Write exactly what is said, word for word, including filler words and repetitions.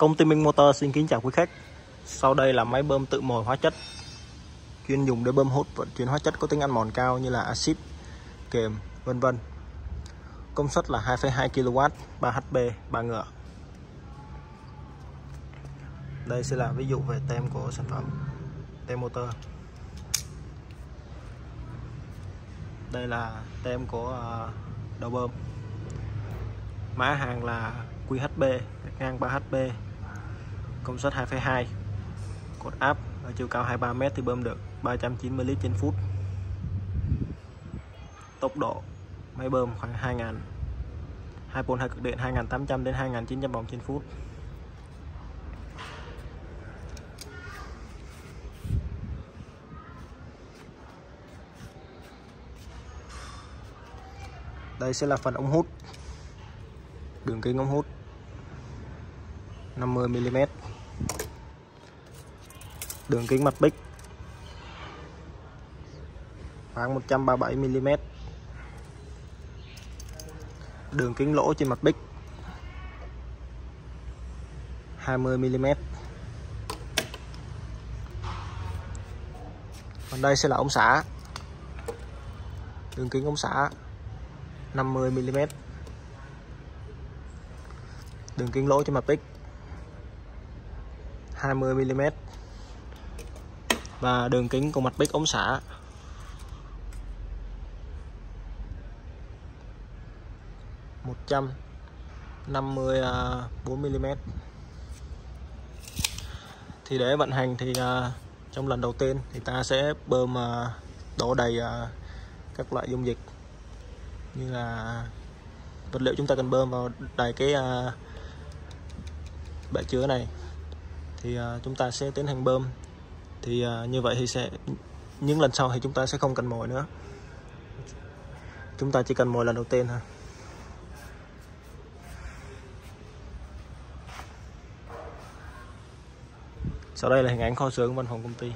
Công ty Minh Motor xin kính chào quý khách. Sau đây là máy bơm tự mồi hóa chất chuyên dùng để bơm hút vận chuyển hóa chất có tính ăn mòn cao như là axit, kềm, vân vân. Công suất là hai phẩy hai ki lô oát, ba hp, ba ngựa. Đây sẽ là ví dụ về tem của sản phẩm, tem motor. Đây là tem của đầu bơm. Mã hàng là quy hát bê, ngang ba hát bê, công suất hai phẩy hai, cột áp ở chiều cao hai mươi ba mét thì bơm được ba trăm chín mươi lít trên phút. Tốc độ máy bơm khoảng hai nghìn, hai pôn hai cực điện hai nghìn tám trăm đến hai nghìn chín trăm vòng trên phút. Đây sẽ là phần ống hút, đường kính ống hút năm mươi mi li mét, đường kính mặt bích khoảng một trăm ba mươi bảy mi li mét, đường kính lỗ trên mặt bích hai mươi mi li mét. Còn đây sẽ là ống xả, đường kính ống xả năm mươi mi li mét, đường kính lỗ trên mặt bích hai mươi mi li mét và đường kính của mặt bích ống xả một trăm năm mươi tư mi li mét. Thì để vận hành thì trong lần đầu tiên thì ta sẽ bơm đổ đầy các loại dung dịch như là vật liệu chúng ta cần bơm vào đầy cái bể chứa này. Thì chúng ta sẽ tiến hành bơm. Thì như vậy thì sẽ những lần sau thì chúng ta sẽ không cần mồi nữa. Chúng ta chỉ cần mồi lần đầu tiên thôi. Sau đây là hình ảnh kho xưởng văn phòng công ty.